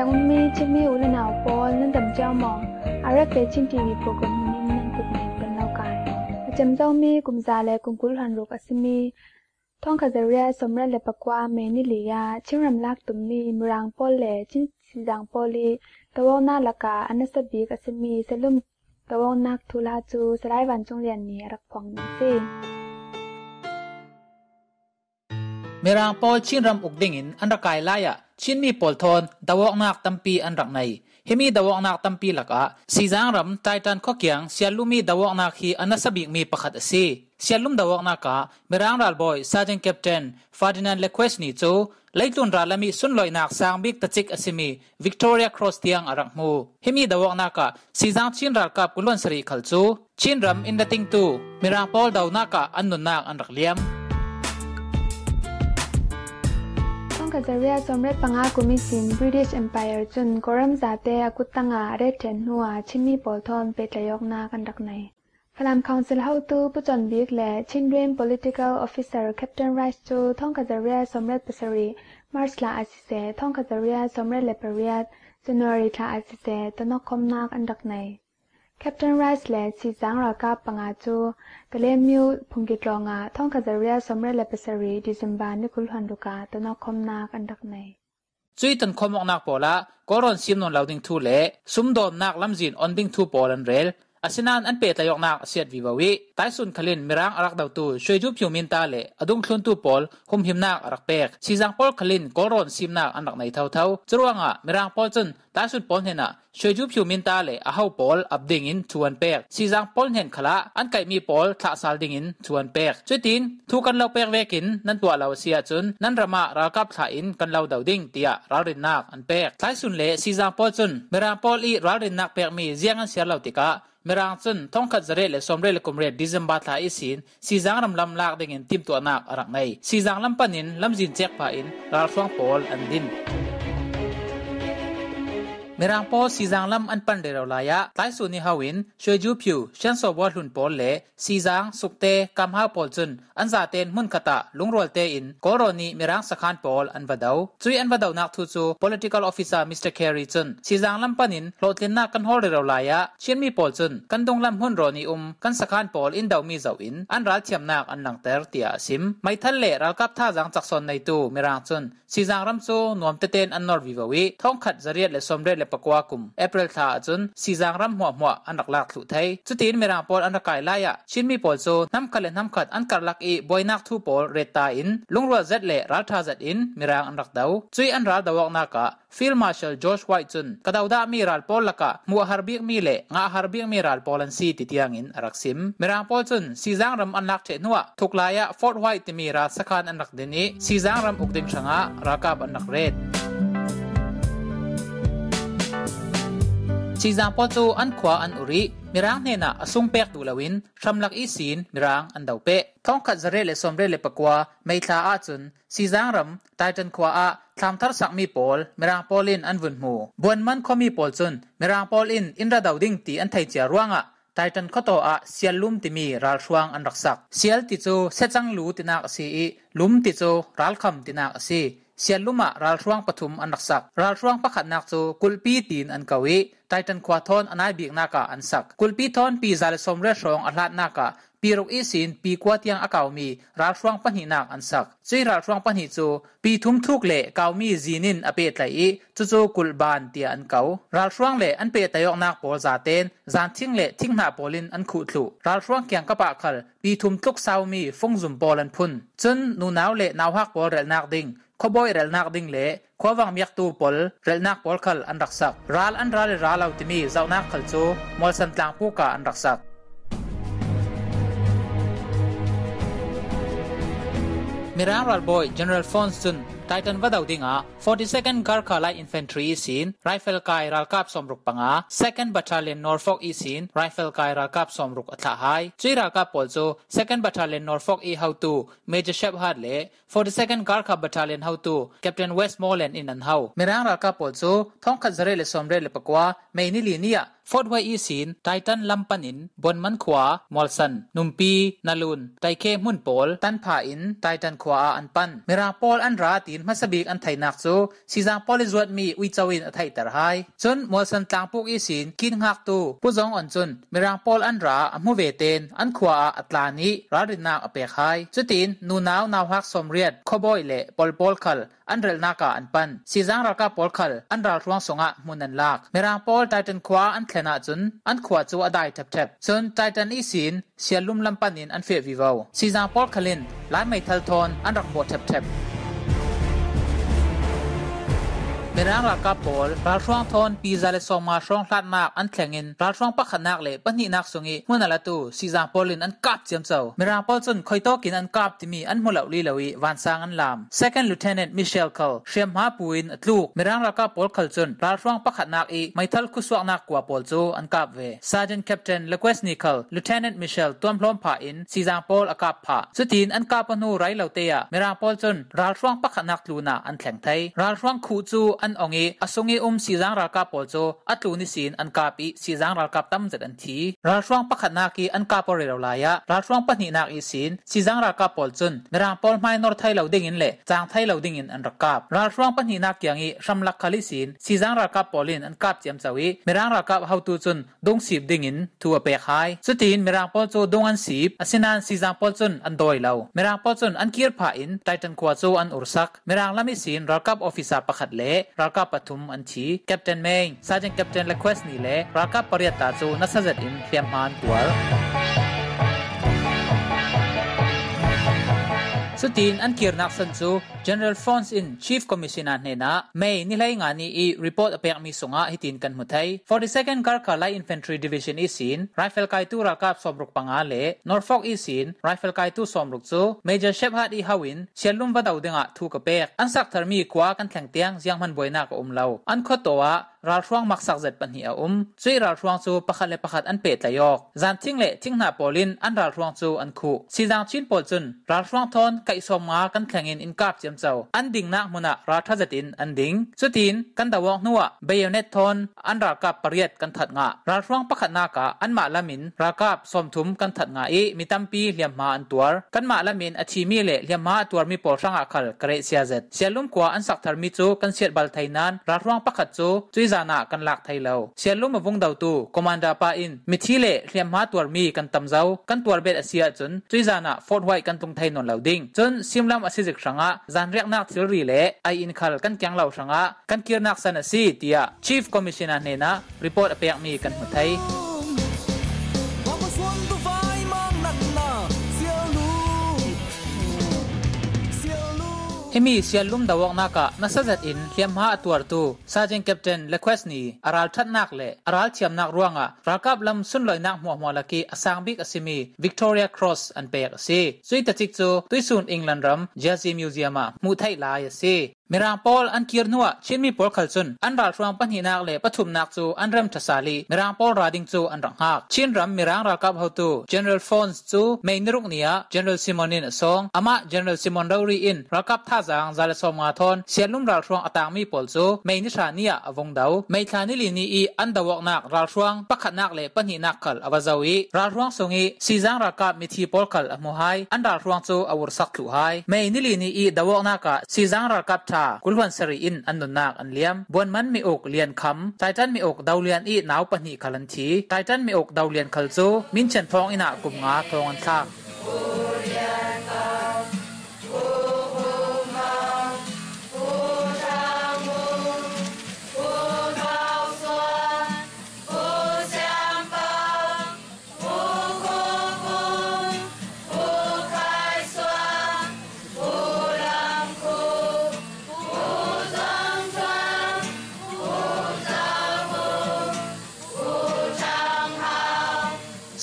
là Umi chim yêu lên nào po nên tầm treo mòn. À rất về trên TV program hôm nay nên cùng mình cần lao cài. À chấm rau mi cùng già lệ cùng cúi hoàn ruột asimi. Thong khờ giờ sớm ra lệ bạc qua mẹ ni lìa chim rầm lắc tụm mi murang po lệ chim rang po li. Tàu na là cả anh sẽ biết asimi sẽ lum tàu na thu la chu sẽ lại vạn trong liền nhẹ đặc phong gì. Merang pol chinram ukdingin anrakai laya chinmi polthon dawoknak tampi anraknai hemi dawoknak tampi laka sizangram taitan khokyang sialumi dawoknak hi anasabik mi pakhat ase sialum dawoknak ka merang ral boy sergeant captain Ferdinand Lequesni cho leitlun ralami sunloinak sangbik tachik asimi Victoria Cross tiang arangmu hemi dawoknak ka sizang chinral ka kulon sari khalchu chinram indating tu merang pol dawnak ka annunnak anrakliam Kazaria somret panga kumisin British Empire chun koram zate akutanga red ten hua chimi polthon petlayokna kandaknai. Falam Council how to puton big le chindrim political officer Captain Rice to thong Kazaria somret pasari March la asise thong Kazaria somret leperiat January la asise tonokomna kandaknai. Captain Rice le si zang raka panga chu kalemu phungkitlonga thong Kazaria somre lepasari December nikul handuka tonokomna kandaknai chuitan khomoknak pola koron simnon lauding thu le sumdom nak lamjin onbing thu polan rel asinan an pe tayoknak siat vivawi taisun khalin mirang arak daw tu shoijup yumin ta le adung thlun tu pol hum himnak arak pek sizang pol khalin koron simnak anak nei thau thau churwanga mirang pol chun taisun pol hena shoijup yumin ta le ahau pol abding in chuan pek sizang pol hen khala an kai mi pol thla sal ding in chuan pek chuitin thu kan lo pek vekin nan tua law sia chun nan rama rakap tha in kan law daw ding tia rarin nak an pek taisun le sizang pol chun mirang pol i rarin nak pek mi jiang an sia law tika Merang chun thong khat zare le somre le kumre December tha isin sizang ram lam lak ding in tim tu anak arak nei sizang lam panin lam jin chek pa in ral fang pol an din Merang pol sizang lam an pan de raw laya tai su ni hawin shoju phu shan so wa hlun pol le sizang sukte kam ha pol chun an za ten mun khata lungrol te in koroni merang sakhan pol an vadau chui an vadau nak thu chu political officer Mr Kerry chun sizang lam panin hlotlen na kan hol raw laya chinmi pol chun kan dong lam hun roni kan sakhan pol in daw mi zaw in an ral thiam nak an lang ter tia sim mai thal le ral kap tha jang chakson nei tu merang chun sizang ram chu nuam te ten an nor vivawi thong khat zariat le somre le pakwa kum April tha chun sizang ram hwa hwa anak lak thu thai chutin merang pol an rakai laya chinmi pol chu nam khalen nam khat an kar lak e boinak thu pol reta in lungrua zat le ratha zat in merang an rak dau chui an ral dawak na ka Field Marshal George White chun kadawda mi ral pol laka mu harbik mi le nga harbik mi ral pol an si titiang in araksim merang pol chun sizang ram an lak the nuwa thuklaya Fort White ti mi ra sakhan an rak deni sizang ram ukding thanga rakab an nak ret sizang pol chu an khwa an uri mirang nena asung pek tulawin ramlak isin mirang an daupe thong khat zare le somre le pakwa meitha a chun sizang ram titan khwa a thamthar sakmi pol mirang polin an vunmu bonman khomi pol chun mirang pol in ra dauding ti an thai chia ruanga titan khoto a sialum timi ral hruang an raksak sial ti chu sechang lu tinak si i lum ti chu ral kham tinak si sialuma ral hruang pathum an raksak ral hruang pakhat nak chu kulpi tin an kawi Titan Quathon anai big naka ansak kulpi thon pi zal somre rong alat naka piruk isin pi kwatiang akaumi ralhruang panhi nak ansak chui ralhruang panhi chu pi thum thuk le kaumi zinin ape tlai chu chu kulban tia an kau ralhruang le an pe tayok nak pol zaten zan thing le thingna polin an khu thlu ralhruang kyang kapa khal pi thum thuk saumi fongjum polan phun chun nu naw le naw hak pol rel nak ding khoboi rel nak ding le khowang miak tu pol rel nak pol khal an raksak ral an ral ralau timi zau nak khal chu mol san tlang pu ka an raksak Mirang ral boy General Fonson Titan vadaw dinga 42nd Garkhalai Infantry isin Rifle Kai Ralkap Somruk panga 2nd Battalion Norfolk isin Rifle Kai Ralkap Somruk atha hai Chira ka polcho 2nd Battalion Norfolk i how to Major Shephard le 42nd Garkha Battalion how to Captain Westmoreland in an how Mirang ralka polcho thong khazare le somre le pakwa meini linia Fort White isin Titan Lampanin Bonman khwa Molson Numpi Nalun Taike Munpol Tanpha in Titan khwa an pan Mirang pol an ratin in masabik an thai nak so siza polizuat mi uichawin athai tar hai chon molsan tlangpuk isin kin hak tu puzong on chon mirang pol anra amu veten an khwa atlani rarina apek hai chutin nu naw naw hak somriat khoboi le polpol khal anrel naka anpan sizang raka polkhal anral ruang songa munan lak merang pol titan khwa an thlena chun an khwa chu adai thap thap chon titan isin sialum lampanin an fe vivo sizang polkhalin lai mai thal thon an rak bo thap thap merang raka pol ral ruang thon pizale soma rong hlat nak an thlengin ral ruang pakhanak le pani nak songi munala tu sizang polin an kap chem chau merang pol chun khoitokin an kap timi an mulaw li lawi wansang an lam second lieutenant Michelle Cole shem ha puin atluk merang raka pol khal chun ral ruang pakhanak e maithal khuswak nak kwa pol chu an kap ve sergeant captain Lequest Nicole lieutenant Michelle Tomlom pha in sizang pol akap pha chutin an kap anu rai lauteya merang pol chun ral ruang pakhanak luna an thleng thai ral ruang khu chu an ongi asungi sizang raka polcho atluni sin an kapi sizang raka tamzet an thi ralwang pakhatna ki an kapore rolaya ralwang pani nak isin sizang raka polchun merang pol mai nor thai loding in le chang thai loding in an rakap ralwang pani nak yangi ramlak khali sin sizang raka polin an kap chem chawi merang raka hautu chun dong sip ding in thu ape khai chutin merang polcho dong an sip asinan sizang polchun an doi lo merang polchun an kir pha in titan kwacho an ursak merang lami sin rakap officer pakhat le raka patum anchi captain Meng sergeant captain Lequest ni le raka pariata chu nasazet in thiamhan kwal sutin an kirnak san chu general Fons in chief commissioner nena May ni lai nga ni e report apek mi sunga hitin kan muthai 42nd Garkhalai infantry division isin rifle kaitu rakap somruk pangale Norfolk isin rifle kaitu somruk chu major Shephard e Hawin selum badaw denga thu kapek an sak tharmi kwa kan thlangtiang jiangman boina ka umlau an khotowa ralwang maksak zet panhi a chui ralwang chu pakhale pakhat an pet layok zan thingle thingna polin an ralwang chu an khu sizang chin polchun ralwang thon kai somnga kan thlangin in kap anding nak mona rathajatin anding chutin kan dawang nuwa bayonet thon anra ka pariat kan that nga ralwang pakhat naka anma lamin rakap somthum kan that nga e mitampi hliamma antuar kanma lamin achimi le hliamma tuar mi polsanga khal kare siazet selum kwa an sak tharmi chu kan siat bal thainan ralwang pakhat chu zana kan lak thai lo selum avung dau tu commander pa in mithile hliamma tuar mi kan tamzau kan tuar bet asia chun chuizana fort white kan tung thai non lauding chun simlam asijik ranga anrek nak thilri le ai in khal kan kyang lau sanga kan kirnak sana si tia chief commissioner nena report apek mi kan muthai hemi sialum dawak naka nasazat in hliamha atwar tu sergeant captain Lequest ni aral thatnak le aral chiamnak ruanga rakap lam sunloinak hmuahmualaki asangbik asimi Victoria Cross an pek ase suita chikchu tuisun England ram Jazzy Museum a mu thai lai ase merang pol an kirnuwa chinmi pol khalchun an ralwang panhinak le pathumnak chu an ram thasali merang pol rading chu an ranghak chinram merang rakap hautu general Fons chu mainruknia general Simonin asong ama general Simon Rauri in rakap zang zal soma thon sialum ralwang atangmi polchu meini thania avong dau meithani lini e andawaknak ralwang pakhanak le panhinak khal awazawi ralwang songi sizang rakap mithi polkhal amuhai an ralwang chu awursak thu hai meini lini e dawaknaka sizang rakap tha kulwan sari in anunnak anliam bonman mi ok lian kham titan mi ok daulian e naw pani khalanthi titan mi ok daulian khalchu minchen thong ina kumnga thongan thak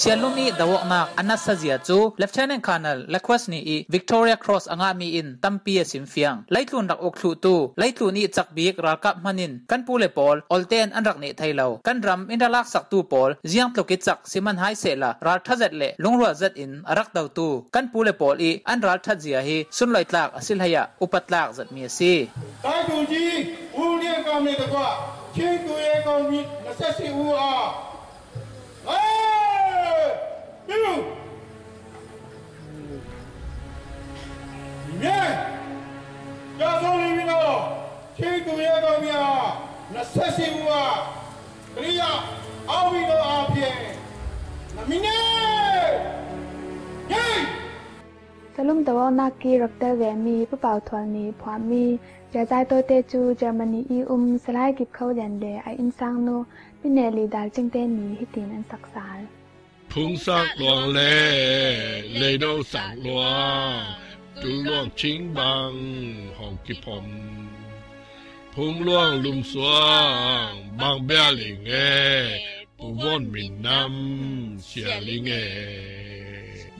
sialumi dawaknak anasazia chu lieutenant colonel Lequest ni e Victoria Cross anga mi in tampi simfiang laitlun rak okhlu tu laitluni chakbik rakap manin kanpule pol olten anrak ne thailo kanram indalak sak tu pol jiang tloki chak siman hai sela rathazet le lungruwa zet in arak daw tu kanpule pol e anral thajia hi sunloi tlak asil haya upatlak zat mi si tai tu ji ulia kam ne takwa chen tu ye kam mi nasasi u a yeah, that's only Sesiwa, Ria, Awino Abye, Namine, Yay! Salum Dawanaki, Raptor Vemi, Pupautuani, Pwami, Jazato Tetu, Germany, Salai Gipko Dende, I Insangno, Pinelli, Dalching Deni, Hittin and Saksal. Pung Sak Long Le, Lado Sak Long, Dulong Ching Bang, Honky Pom. พุ่งล่วงลุ่มสวางบางเปลี่ยนเงยผู้คนมินน้ำเสียลิงเงย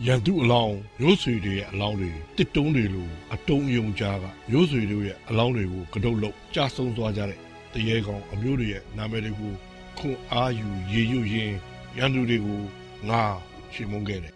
อย่างดูลองยุสุยเดียลองเลยติดตรงเดียวลูกอาตงยงจ้ายุสุยเดียลองเลยผู้กระโดดจับทรงตัวจ่าเลยแต่ยังของอำยุเดียน้ำไม่ได้ผู้คงอายุเยี่ยวยเย็นยันดูเดียวงาชิมงเกล